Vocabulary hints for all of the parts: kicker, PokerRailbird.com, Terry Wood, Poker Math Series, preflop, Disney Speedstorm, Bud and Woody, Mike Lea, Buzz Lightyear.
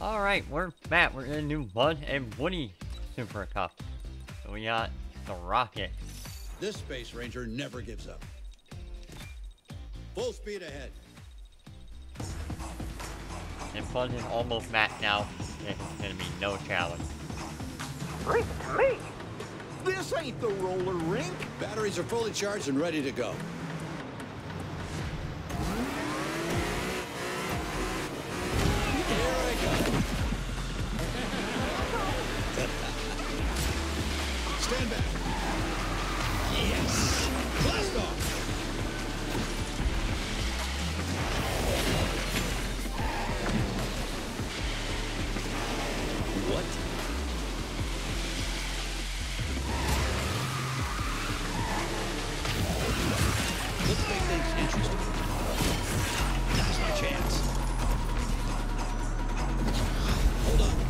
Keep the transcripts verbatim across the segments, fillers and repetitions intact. Alright, we're back. We're gonna do Bud and Woody Super Cup. So we got the rocket. This Space Ranger never gives up. Full speed ahead. And Bud is almost maxed out. It's gonna be no challenge. Freak me! This ain't the roller rink! Batteries are fully charged and ready to go. Stand back. Yes. Blast off. What? Let's make things interesting. Now's my chance. Hold on.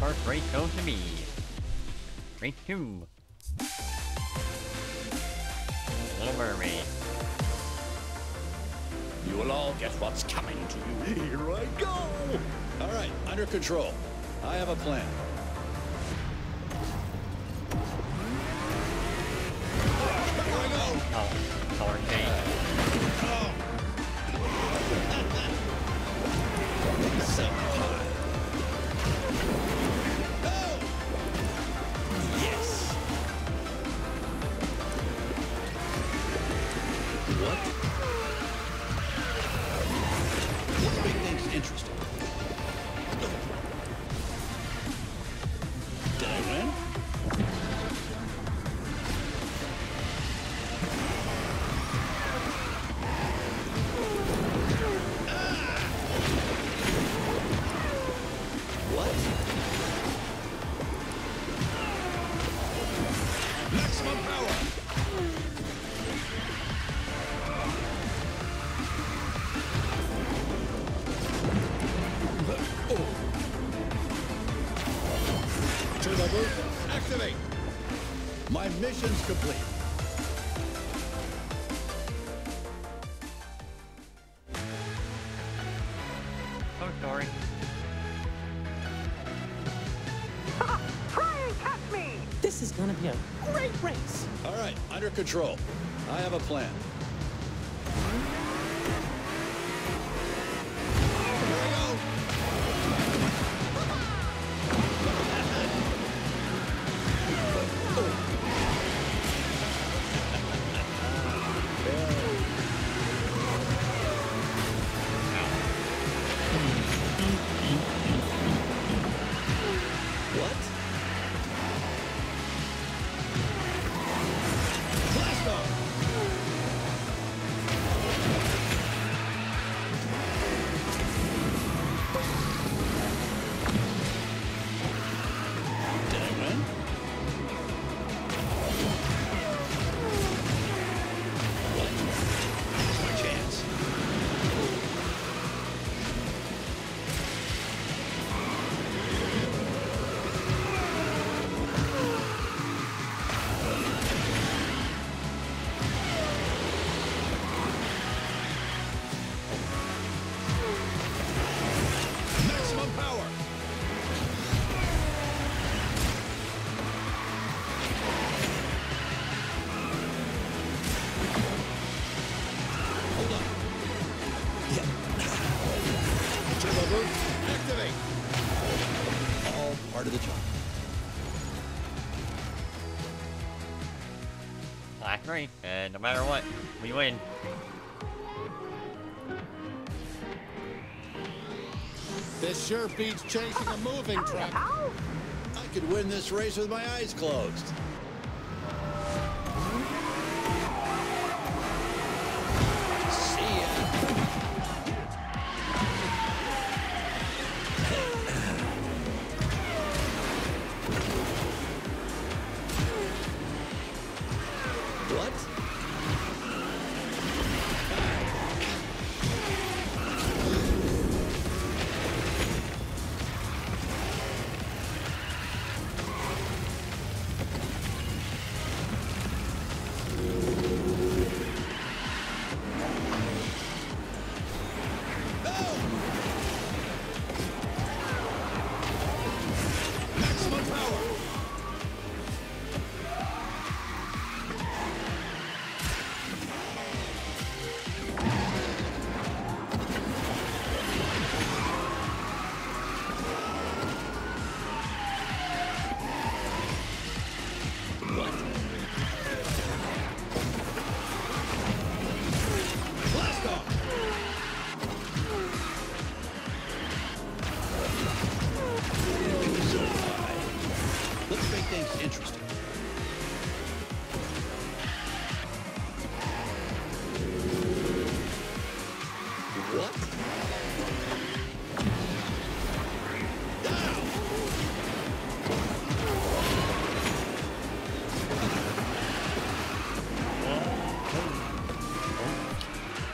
First race goes to me. Race two. Little Mermaid. You will all get what's coming to you. Here I go! Alright, under control. I have a plan. Here I go! Oh, sorry. Oh! So high. Activate! My mission's complete. Oh, sorry. Try and catch me! This is gonna be a great race. All right, under control. I have a plan. Activate! All part of the job. I agree, and no matter what, we win. This sure beats chasing a moving truck. I could win this race with my eyes closed. What?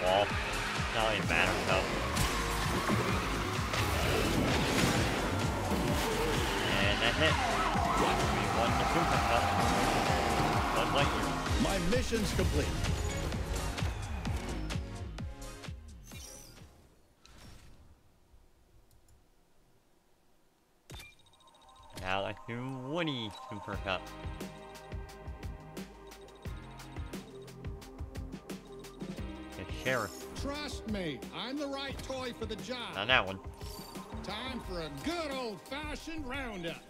wall. It's not even matter though. And that's it. One to two comes up. One light year. My mission's complete. Now let's do Woody Super Cup. The sheriff. Trust me, I'm the right toy for the job. On that one. Time for a good old-fashioned roundup.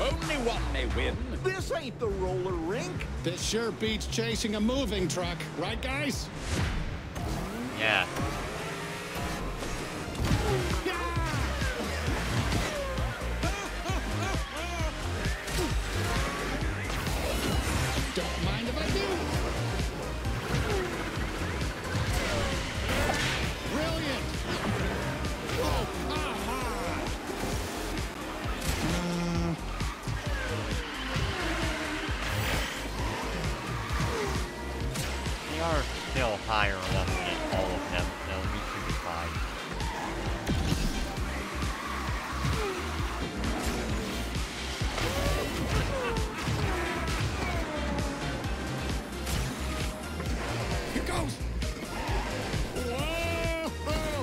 Only one may win. This ain't the roller rink. This sure beats chasing a moving truck, right, guys? Yeah. Don't mind if I do. Brilliant. Oh, aha. Uh, are still higher level than all of them, so we should be fine. Here goes! Whoa!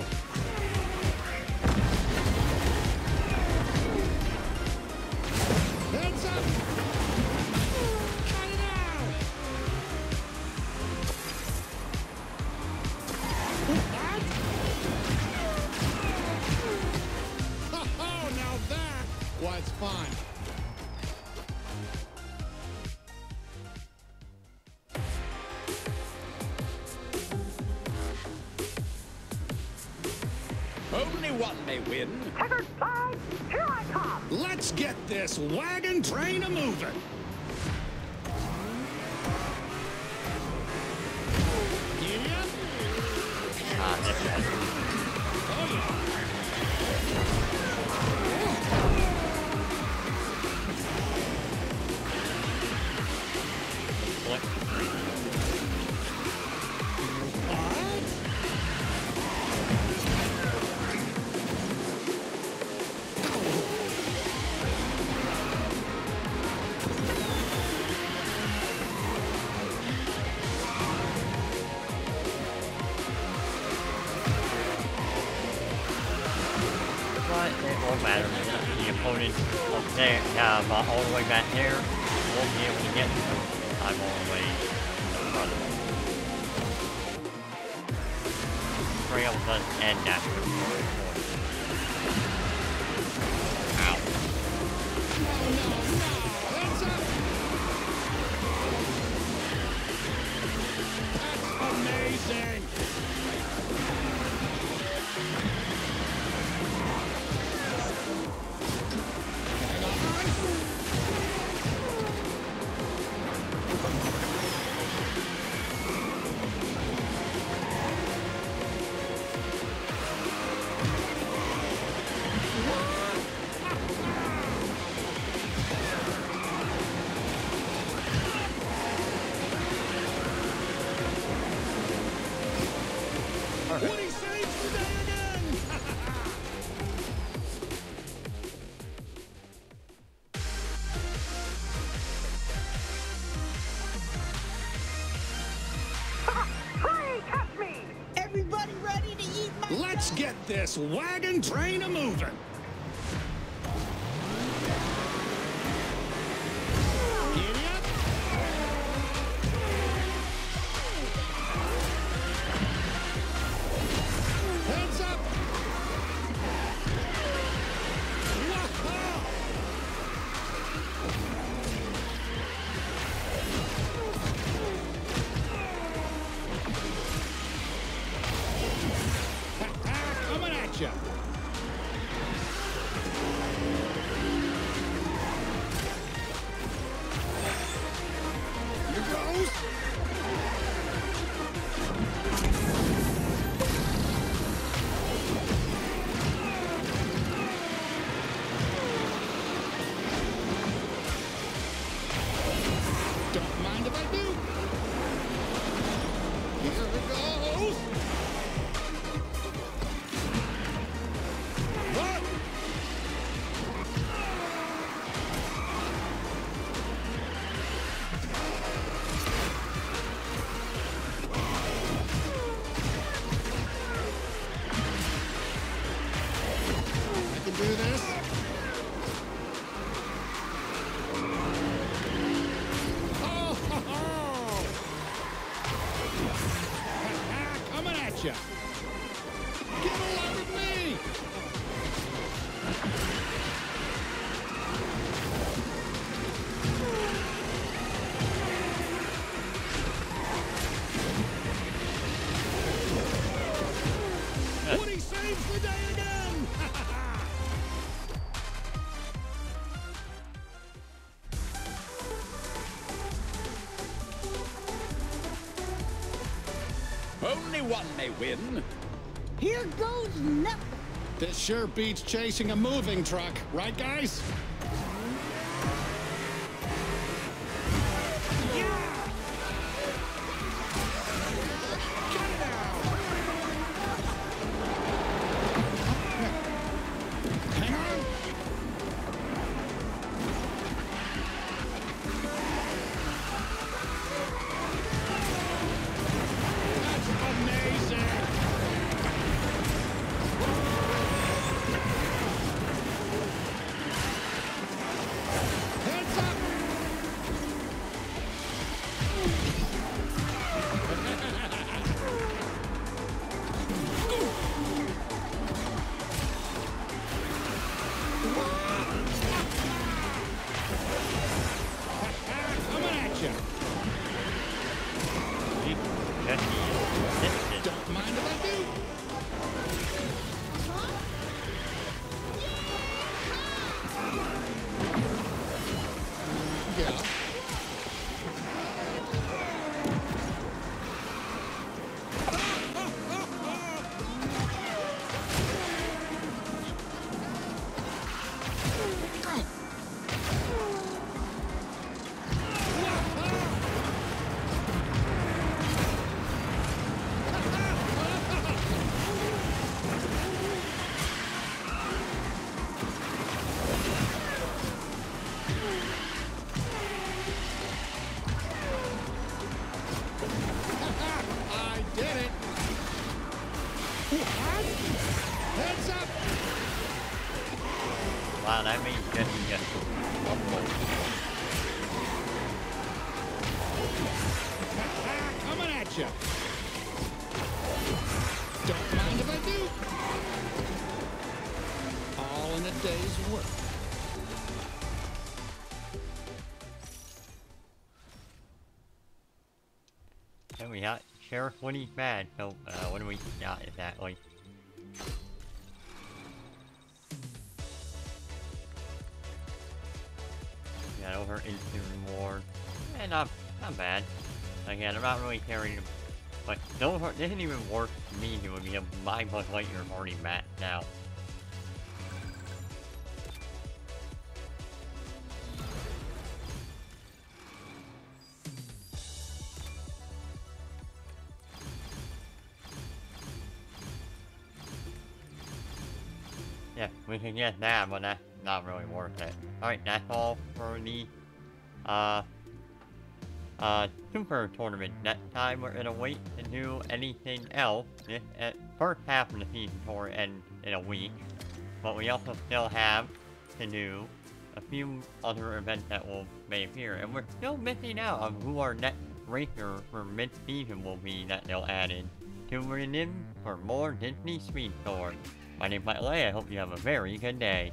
Heads up! Fine. Only one may win. Checkered flag, here I come. Let's get this wagon train a moving. Yeah. Ah, that's right. Oh, yeah. Oh. All the way back there, won't be able to get to them. I'm all the way in front of them. Trail does end after the point. Ow. No, no, no! That's up! That's amazing! Woody saves the day again! Hey, catch me! Everybody ready to eat my food? Let's get this wagon train a-moving! Only one may win. Here goes nothing. This sure beats chasing a moving truck, right, guys? Sheriff Woody's mad, so uh, what do we got exactly? We got over instant reward. Eh, not, not bad. Again, I'm not really carrying them. But don't hurt, this isn't even worth me doing because my Buzz Lightyear already maxed out. We can get that, but that's not really worth it. Alright, that's all for the uh, uh, Super Tournament. Next time we're gonna wait to do anything else. This uh, first half of the season tour ends in a week, but we also still have to do a few other events that will may appear, and we're still missing out on who our next racer for mid-season will be that they'll add in. Tune in for more Disney Speedstorm. My name's Mike Lea, I hope you have a very good day.